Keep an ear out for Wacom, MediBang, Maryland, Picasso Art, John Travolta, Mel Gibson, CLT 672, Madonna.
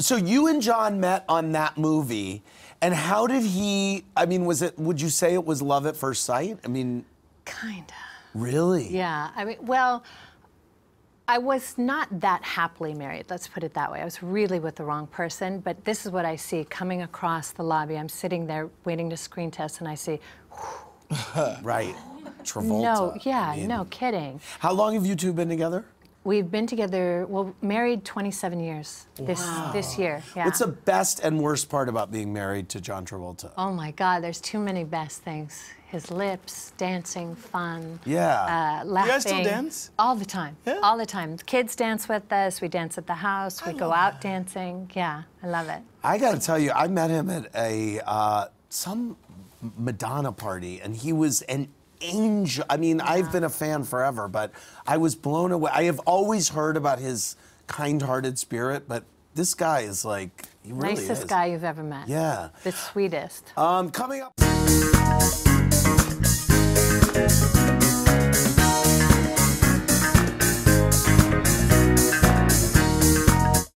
So you and John met on that movie, and how did he, I mean, was it, would you say it was love at first sight? I mean... Kinda. Really? Yeah, I mean, well, I was not that happily married, let's put it that way. I was really with the wrong person, but this is what I see coming across the lobby. I'm sitting there waiting to screen test, and I see, right, Travolta. No, yeah, I mean, no kidding. How long have you two been together? We've been together, well, married 27 years this year. Yeah. What's the best and worst part about being married to John Travolta? Oh my God, there's too many best things. His lips, dancing, fun. Yeah. Laughing. You guys still dance? All the time. Yeah. All the time. The kids dance with us. We dance at the house. We go out dancing. Yeah, I love it. I gotta tell you, I met him at a some Madonna party, and he was an angel. I mean, yeah. I've been a fan forever, but I was blown away. I have always heard about his kind-hearted spirit, but this guy is like, he really is. Nicest guy you've ever met. Yeah. The sweetest. Coming up.